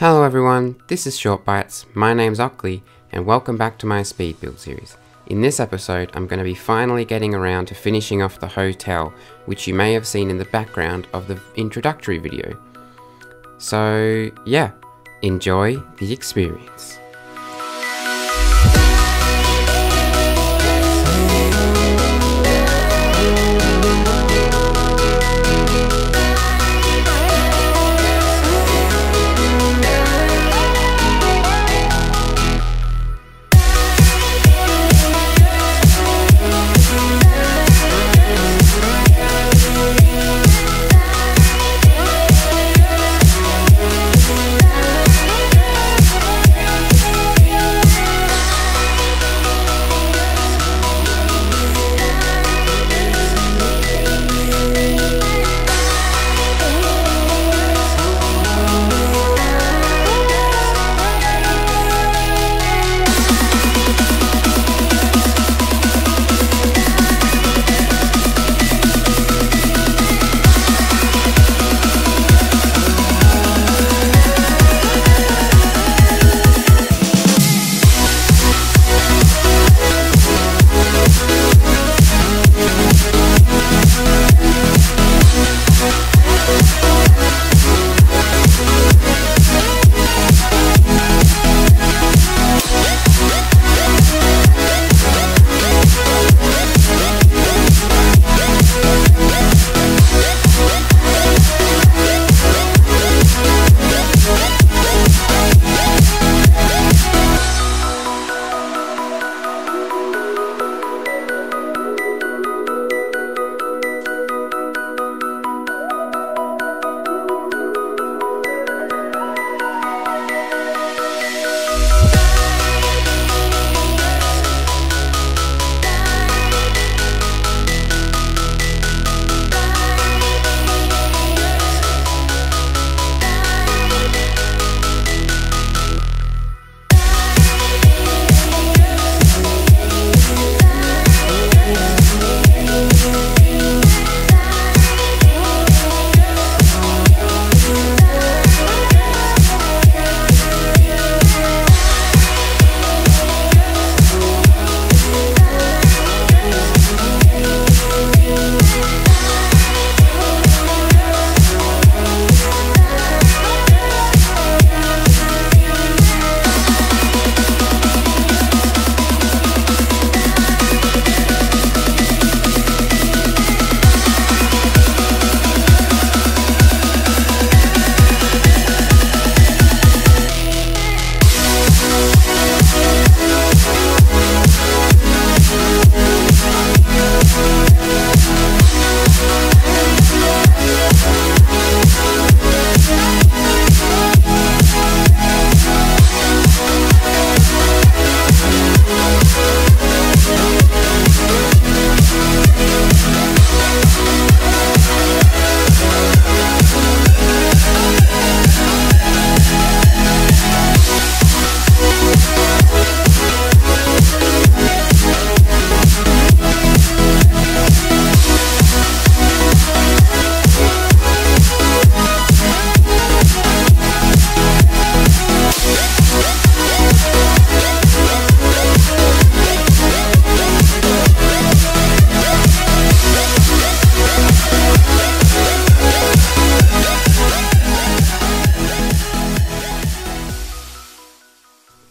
Hello everyone, this is Short Bytes, my name's Ockley, and welcome back to my speed build series. In this episode, I'm going to be finally getting around to finishing off the hotel, which you may have seen in the background of the introductory video. So yeah, enjoy the experience.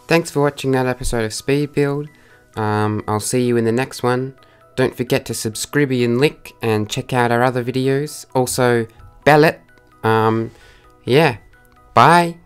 Thanks for watching that episode of Speed Build. I'll see you in the next one. Don't forget to subscribe and like and check out our other videos. Also, bell it. Yeah, bye.